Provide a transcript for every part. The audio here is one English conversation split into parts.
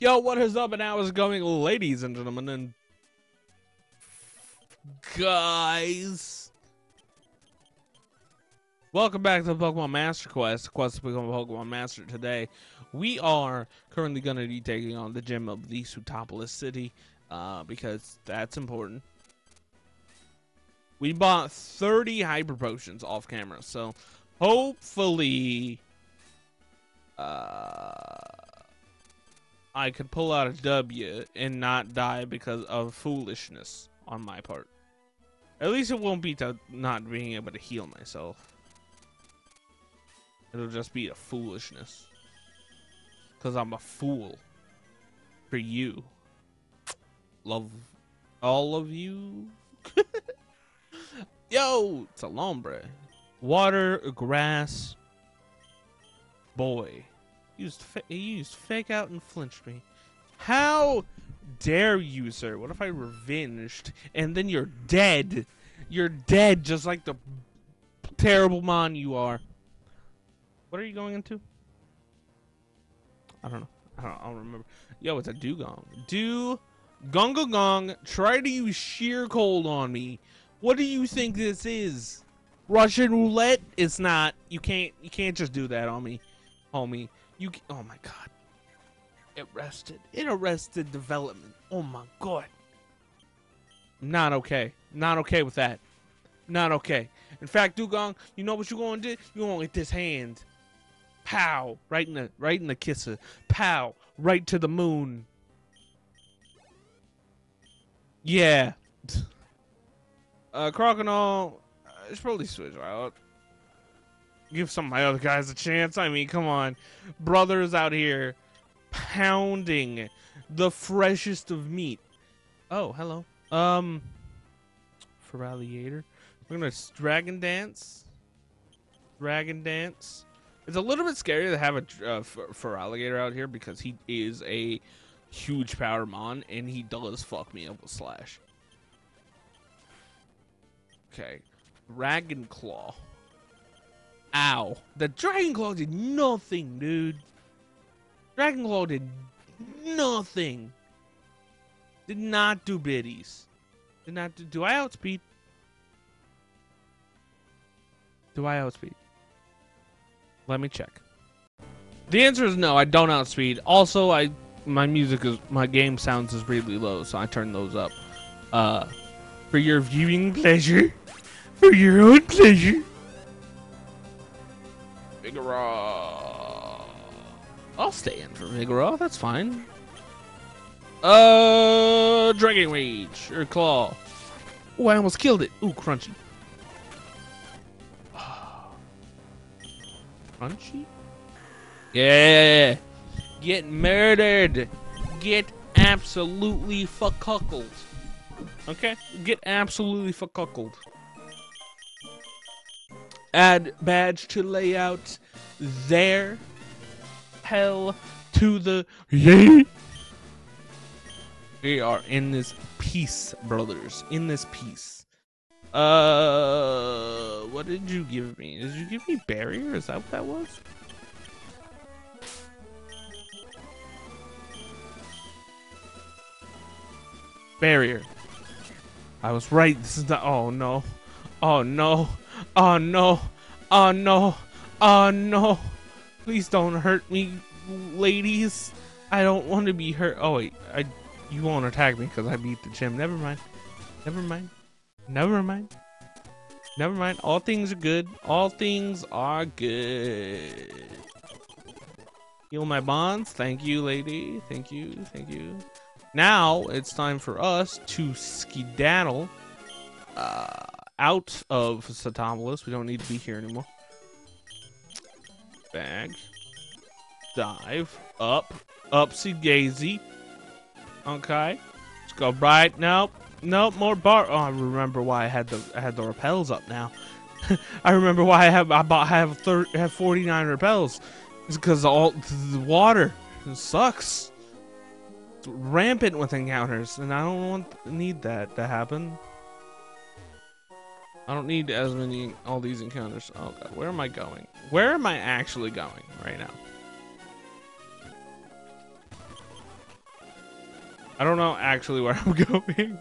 Yo, what is up and how is it going, ladies and gentlemen and guys? Welcome back to the Pokemon Master Quest, the quest to become a Pokemon Master. Today, we are currently going to be taking on the gym of the Sootopolis City, because that's important. We bought 30 Hyper Potions off camera, so hopefully I could pull out a W and not die because of foolishness on my part. At least it won't be to not being able to heal myself. It'll just be a foolishness. Because I'm a fool. For you. Love all of you. Yo! It's a Lombre. Water, grass. Boy. He used fake out and flinched me. How dare you, sir? What if I revenged and then you're dead? You're dead just like the terrible mon you are. What are you going into? I don't know. I don't remember. Yo, it's a Dugong. Dugong. Try to use sheer cold on me. What do you think this is? Russian roulette? It's not. You can't just do that on me, homie. Oh my god. It arrested development. Oh my god. Not okay. Not okay with that. Not okay. In fact, Dugong, you know what you're gonna do? You're gonna get this hand. Pow. Right in the kisser. Pow. Right to the moon. Yeah. Crocodile, I should probably switch out. Give some of my other guys a chance. I mean, come on. Brothers out here pounding the freshest of meat. Oh, hello. Feraligator. We're going to Dragon Dance. Dragon Dance. It's a little bit scary to have a Feraligator out here because he is a huge power mon and he does fuck me up with Slash. Okay. Dragon Claw. Ow. The Dragon Claw did nothing, dude. Dragon Claw did nothing. Did not do biddies. Did not do... Do I outspeed? Do I outspeed? Let me check. The answer is no, I don't outspeed. Also, my game sounds is really low, so I turn those up. For your viewing pleasure. For your own pleasure. Vigoroth. I'll stay in for Vigoroth, that's fine. Dragon Rage, or Claw. Oh, I almost killed it. Ooh, Crunchy. Crunchy? Yeah! Get murdered! Get absolutely fuckuckled. Okay? Get absolutely fuckuckled. Add badge to layout there. Hell to the yay. We are in this piece, brothers. In this piece. What did you give me? Did you give me barrier? Is that what that was? Barrier. I was right. This is not. Oh no. Oh no. Oh no, oh no, oh no. Please don't hurt me, ladies. I don't want to be hurt. Oh wait, you won't attack me because I beat the gym. Never mind, never mind, never mind, never mind. All things are good, all things are good. Heal my bonds, thank you lady, thank you, thank you. Now it's time for us to skedaddle. Out of Satomolus. We don't need to be here anymore. Bag. Dive. Up. Upsy-gazy. Okay. Let's go right. Nope. Nope. More bar. Oh, I remember why I had the repels up now. I remember why I have 49 repels. It's because all the water. It sucks. It's rampant with encounters, and I don't need that to happen. I don't need as many, all these encounters. Oh god, where am I going? Where am I actually going right now? I don't know actually where I'm going.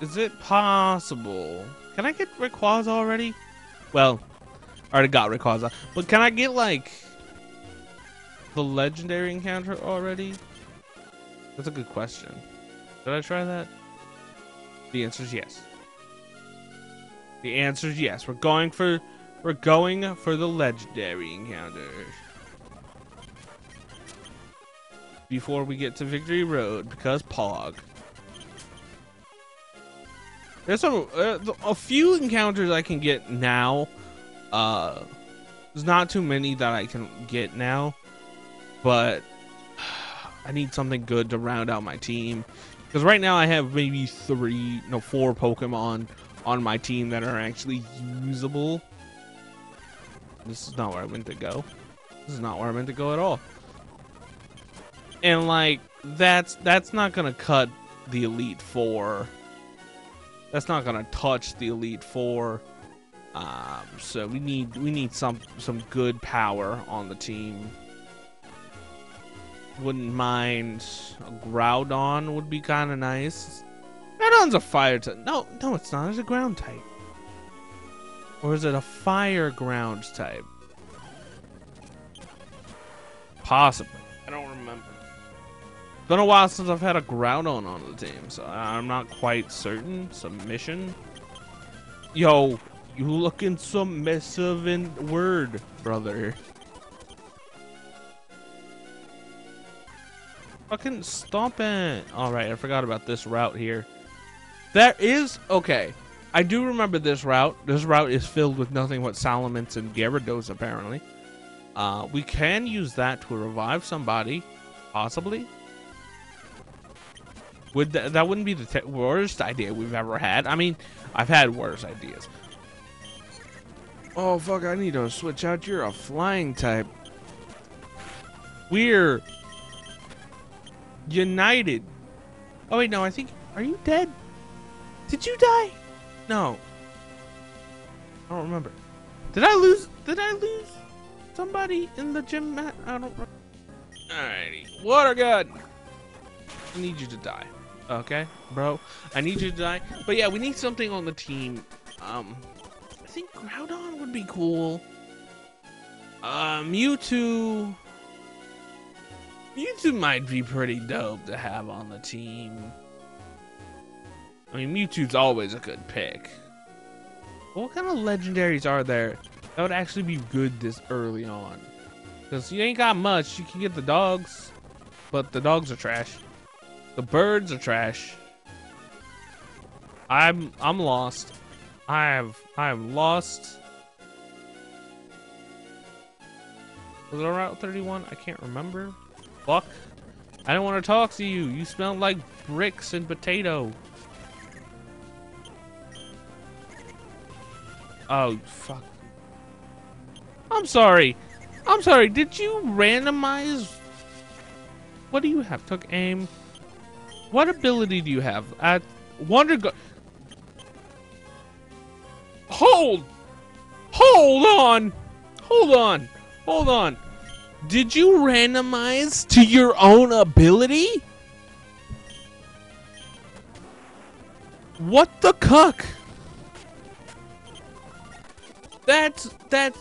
Is it possible? Can I get Rayquaza already? Well, I already got Rayquaza. But can I get, like, the legendary encounter already? That's a good question. Should I try that? The answer is yes. The answer is yes. We're going for the legendary encounter. Before we get to Victory Road, because Pog. There's a few encounters I can get now. There's not too many that I can get now, but I need something good to round out my team. Because right now I have maybe four Pokemon on my team that are actually usable. This is not where I meant to go. This is not where I meant to go at all. And like, that's not gonna cut the Elite Four. That's not gonna touch the Elite Four. So we need some good power on the team. Wouldn't mind a Groudon, would be kind of nice. Groudon's a fire type. No, it's not. It's a ground type. Or is it a fire ground type? Possibly. I don't remember. It's been a while since I've had a Groudon on the team, so I'm not quite certain. Submission? Yo, you looking submissive in word, brother. Fucking stomp it. Alright, I forgot about this route here. That is... Okay. I do remember this route. This route is filled with nothing but Salamence and Gyarados, apparently. We can use that to revive somebody. Possibly. That wouldn't be the worst idea we've ever had. I mean, I've had worse ideas. Oh, fuck. I need to switch out. You're a flying type. We're... united. Oh wait, no, I think, are you dead? Did you die? No, I don't remember. Did I lose somebody in the gym mat? I don't remember. Alrighty, Water Guard, I need you to die. Okay, bro, I need you to die. But yeah, we need something on the team. I think Groudon would be cool. Mewtwo. Mewtwo might be pretty dope to have on the team. I mean, Mewtwo's always a good pick. What kind of legendaries are there that would actually be good this early on? Because you ain't got much. You can get the dogs, but the dogs are trash. The birds are trash. I'm lost. I am lost. Was it on Route 31? I can't remember. Fuck. I don't want to talk to you. You smell like bricks and potato. Oh, fuck. I'm sorry. I'm sorry. Did you randomize? What do you have? Took aim. What ability do you have? Wonder Guard. Hold on. Did you randomize to your own ability? What the cuck? That's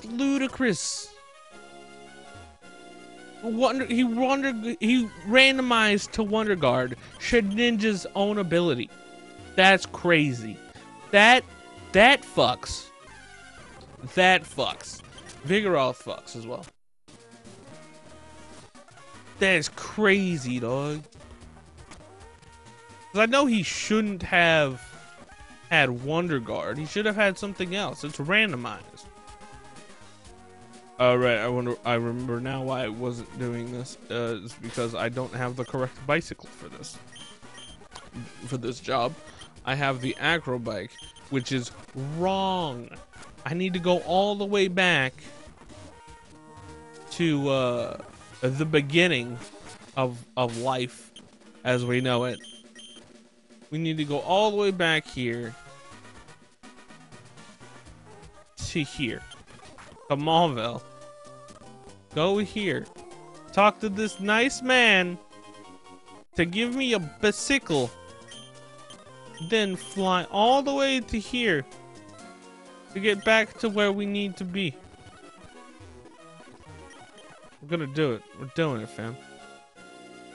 ludicrous. He randomized to Wonder Guard Shedninja's own ability. That's crazy. That fucks. That fucks. Vigoroth fucks as well. That is crazy, dog. Because I know he shouldn't have had Wonder Guard. He should have had something else. It's randomized. Alright, I remember now why I wasn't doing this. It's because I don't have the correct bicycle for this. For this job. I have the Acrobike, which is wrong. I need to go all the way back to, the beginning of life as we know it. We need to go all the way back here to here to Mauville. Go here, talk to this nice man to give me a bicycle, then fly all the way to here to get back to where we need to be. We're gonna do it. We're doing it, fam.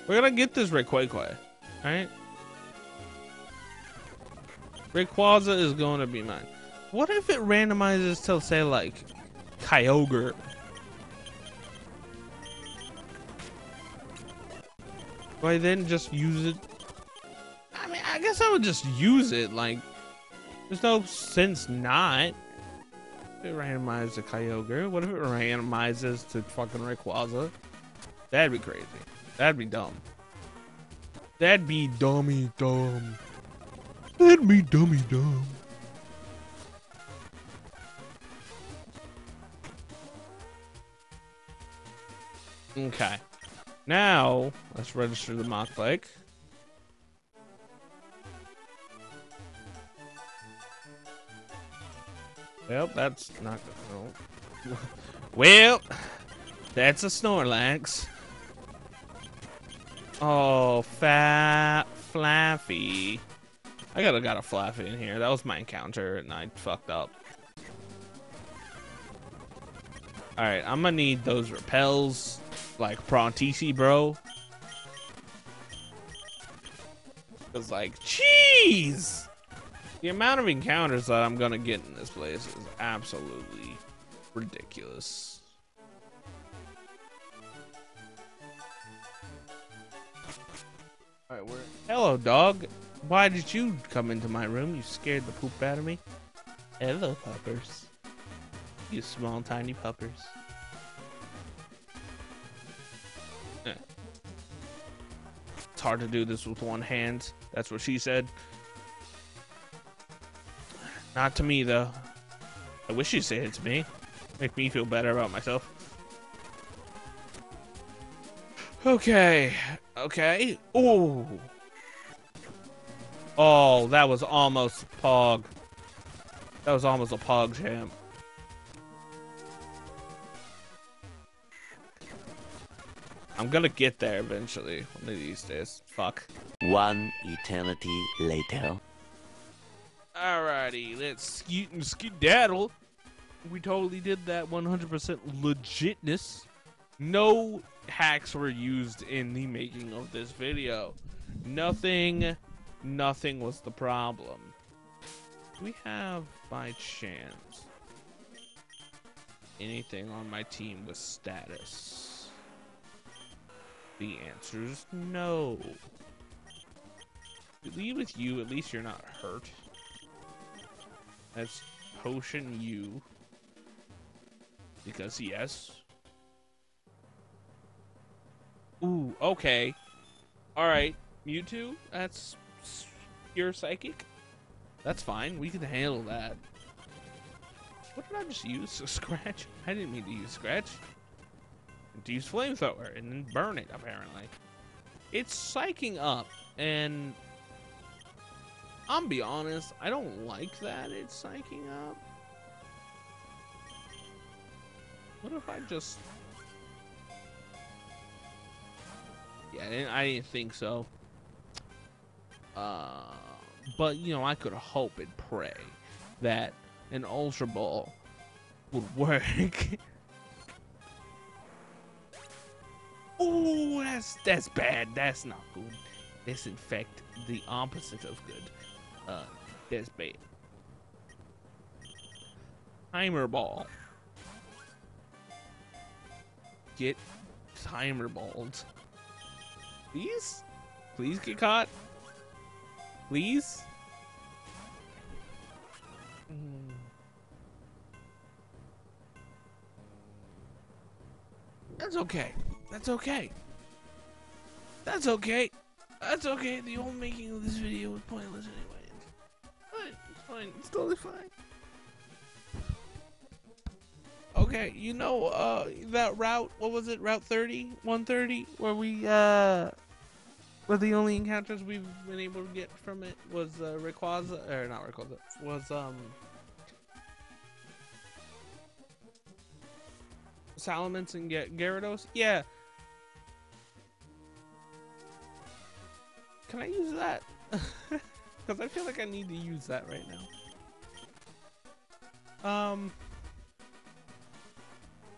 We're gonna get this Rayquaza, alright? Rayquaza is gonna be mine. What if it randomizes till, say, like, Kyogre? Do I then just use it? I mean, I guess I would just use it, like, there's no sense not. If it randomizes to Kyogre, what if it randomizes to fucking Rayquaza? That'd be crazy. That'd be dumb. That'd be dummy dumb. That'd be dummy dumb. Okay. Now, let's register the Mach-like. Well, that's not good. No. Well, that's a Snorlax. Oh, fat Flaffy. I gotta got a Flaffy in here. That was my encounter and I fucked up. Alright, I'm gonna need those repels. Like Prontisi, bro. It's like, jeez! The amount of encounters that I'm gonna get in this place is absolutely ridiculous. Alright, where? Hello, dog. Why did you come into my room? You scared the poop out of me. Hello, puppers. You small, tiny puppers. It's hard to do this with one hand. That's what she said. Not to me, though. I wish you said it to me. Make me feel better about myself. Okay. Okay. Ooh. Oh, that was almost Pog. That was almost a Pog jam. I'm gonna get there eventually, one of these days. Fuck. One eternity later. Alrighty, let's skeet and skedaddle. We totally did that 100% legitness. No hacks were used in the making of this video. Nothing was the problem. We have, by chance, anything on my team with status? The answer is no. If you leave with you, at least you're not hurt. That's potion you. Because yes. Ooh, okay. Alright, Mewtwo, that's pure psychic. That's fine, we can handle that. What did I just use? A scratch? I didn't mean to use scratch. To use flamethrower and then burn it, apparently. It's psyching up, and I'll be honest, I don't like that it's psyching up. What if I just... Yeah, I didn't think so. But, you know, I could hope and pray that an Ultra Ball would work. Oh, that's bad. That's not good. That's in fact the opposite of good. That's bad. Timer Ball. Get Timer Balled. Please? Please get caught. Please? That's okay. That's okay. That's okay. That's okay. The whole making of this video was pointless anyway. It's fine. It's totally fine. Okay, you know, that route, what was it? Route 30? 130? Where we, where the only encounters we've been able to get from it was, Rayquaza, or not Rayquaza, was, Salamence and Gyarados? Yeah. Can I use that? Because I feel like I need to use that right now.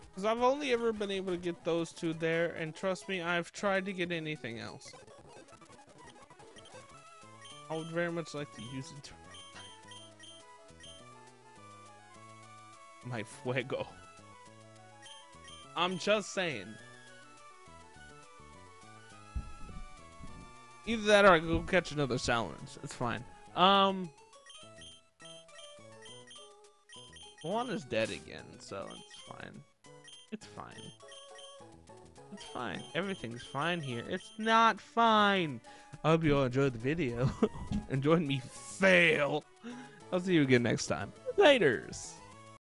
Because I've only ever been able to get those two there, and trust me, I've tried to get anything else. I would very much like to use it. My fuego. I'm just saying. Either that or I go catch another Salamence. It's fine. Moana's dead again, so it's fine. It's fine. It's fine. Everything's fine here. It's not fine. I hope you all enjoyed the video. Enjoyed me fail. I'll see you again next time. Laters.